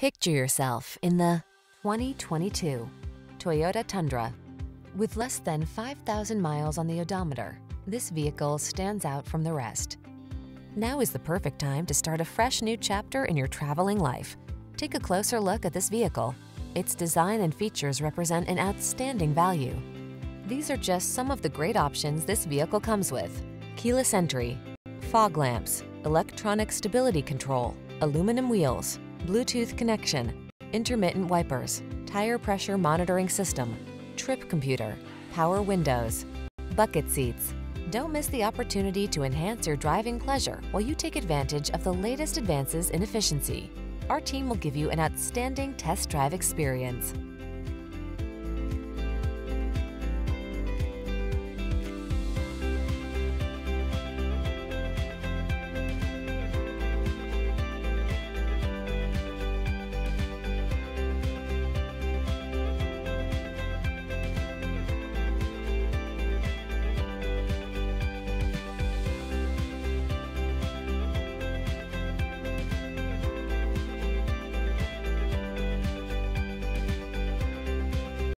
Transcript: Picture yourself in the 2022 Toyota Tundra. With less than 5,000 miles on the odometer, this vehicle stands out from the rest. Now is the perfect time to start a fresh new chapter in your traveling life. Take a closer look at this vehicle. Its design and features represent an outstanding value. These are just some of the great options this vehicle comes with: keyless entry, fog lamps, electronic stability control, aluminum wheels, Bluetooth connection, intermittent wipers, tire pressure monitoring system, trip computer, power windows, bucket seats. Don't miss the opportunity to enhance your driving pleasure while you take advantage of the latest advances in efficiency. Our team will give you an outstanding test drive experience.